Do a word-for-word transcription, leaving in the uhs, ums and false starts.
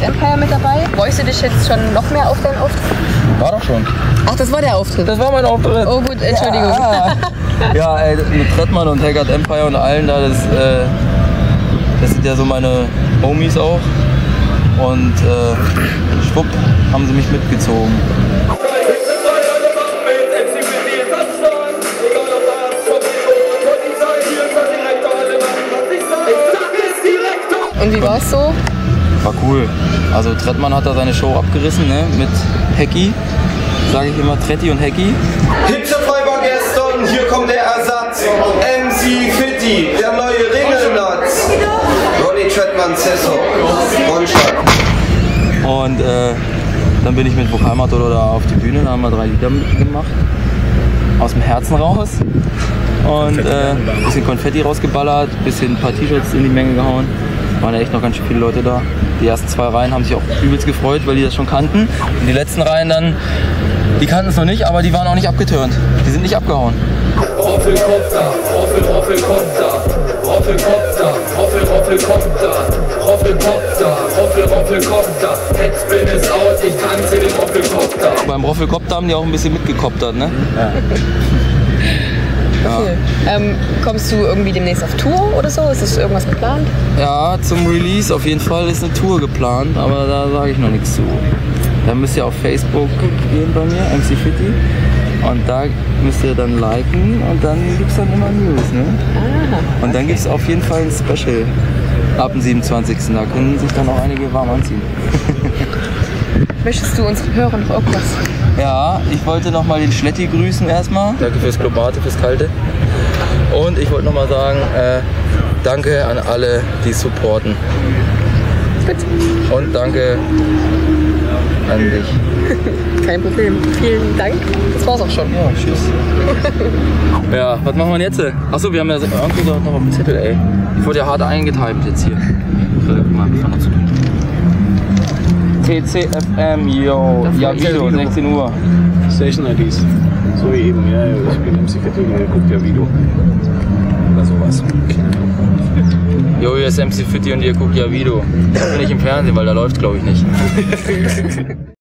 Haggard Empire mit dabei. Freust du dich jetzt schon noch mehr auf deinen Auftritt? War doch schon. Ach, das war der Auftritt? Das war mein Auftritt. Oh gut, Entschuldigung. Ja, ja ey, mit Trettmann und Haggard Empire und allen da, das, äh, das sind ja so meine Homies auch. Und äh, schwupp, haben sie mich mitgezogen. Und wie war es so? War cool. Also Trettmann hat da seine Show abgerissen, ne? Mit Hacky. Sage ich immer Tretti und Hacky. Hitzefrei war gestern, hier kommt der Ersatz. M C Fitti, der neue Ringelnatz. Ronny, Trettmann, Sesso. Und äh, dann bin ich mit Vokalmatador da auf die Bühne, da haben wir drei Lieder mitgemacht. Aus dem Herzen raus. Und äh, ein bisschen Konfetti rausgeballert, ein bisschen ein paar T-Shirts in die Menge gehauen. Waren ja echt noch ganz schön viele Leute da. Die ersten zwei Reihen haben sich auch übelst gefreut, weil die das schon kannten. Und die letzten Reihen dann, die kannten es noch nicht, aber die waren auch nicht abgeturnt. Die sind nicht abgehauen. Roffelkopter, Roffelkopter, Roffelkopter, Roffelkopter, Roffelkopter, Roffelkopter. Jetzt bin es out, ich tanze den Roffelkopter. Beim Roffelkopter haben die auch ein bisschen mitgekoptert, ne? Ja. Cool. Ja. Ähm, kommst du irgendwie demnächst auf Tour oder so? Ist das irgendwas geplant? Ja, zum Release auf jeden Fall ist eine Tour geplant, aber da sage ich noch nichts zu. Da müsst ihr auf Facebook gehen bei mir, M C Fitti. Und da müsst ihr dann liken und dann gibt es dann immer News, ne? Ah, okay. Und dann gibt es auf jeden Fall ein Special ab dem siebenundzwanzigsten Da können sich dann auch einige warm anziehen. Möchtest du uns hören noch irgendwas? Ja, ich wollte nochmal den Schnetti grüßen erstmal. Danke fürs Globate, fürs Kalte. Und ich wollte nochmal sagen, äh, danke an alle, die supporten. Gut. Und danke an dich. Kein Problem. Vielen Dank. Das war's auch schon. Ja, tschüss. Ja, was machen wir jetzt? Achso, wir haben ja irgendwie noch auf dem Zettel, ey. Ich wurde ja hart eingetimt jetzt hier. P C F M, yo, Javido, sechzehn Uhr. Station I Ds. So wie eben, ja, ich bin M C Fitti, der guckt Javido. Oder sowas. Jo, hier ist M C Fitti und ihr guckt Javido. Ich bin nicht im Fernsehen, weil da läuft, glaube ich, nicht.